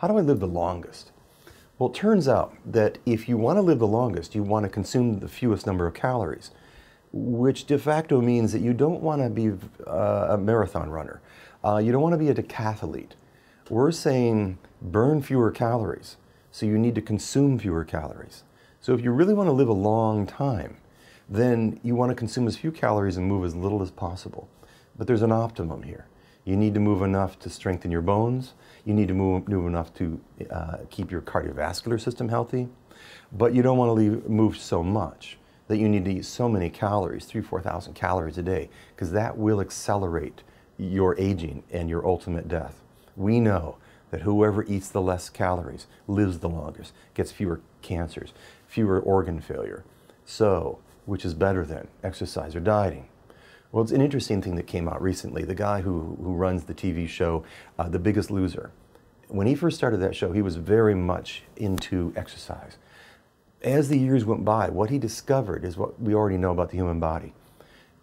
How do I live the longest? Well, it turns out that if you want to live the longest, you want to consume the fewest number of calories, which de facto means that you don't want to be a marathon runner. You don't want to be a decathlete. We're saying burn fewer calories, so you need to consume fewer calories. So if you really want to live a long time, then you want to consume as few calories and move as little as possible. But there's an optimum here. You need to move enough to strengthen your bones. You need to move enough to keep your cardiovascular system healthy. But you don't want to move so much that you need to eat so many calories, 3,000 to 4,000 calories a day, because that will accelerate your aging and your ultimate death. We know that whoever eats the less calories lives the longest, gets fewer cancers, fewer organ failure. So, which is better than exercise or dieting? Well, it's an interesting thing that came out recently. The guy who runs the TV show, The Biggest Loser, when he first started that show, he was very much into exercise. As the years went by, what he discovered is what we already know about the human body.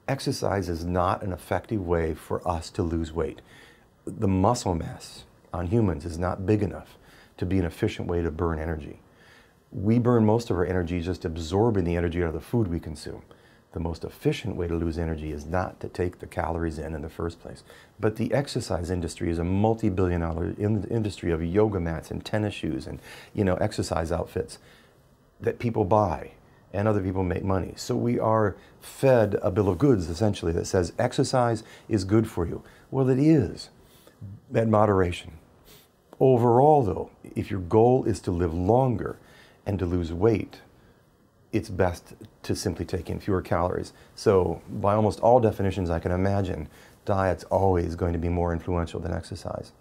Exercise is not an effective way for us to lose weight. The muscle mass on humans is not big enough to be an efficient way to burn energy. We burn most of our energy just absorbing the energy out of the food we consume. The most efficient way to lose energy is not to take the calories in the first place. But the exercise industry is a multi-billion-dollar industry of yoga mats and tennis shoes and, you know, exercise outfits that people buy and other people make money. So we are fed a bill of goods, essentially, that says exercise is good for you. Well, it is, at moderation. Overall, though, if your goal is to live longer and to lose weight, it's best to simply take in fewer calories. So by almost all definitions I can imagine, diet's always going to be more influential than exercise.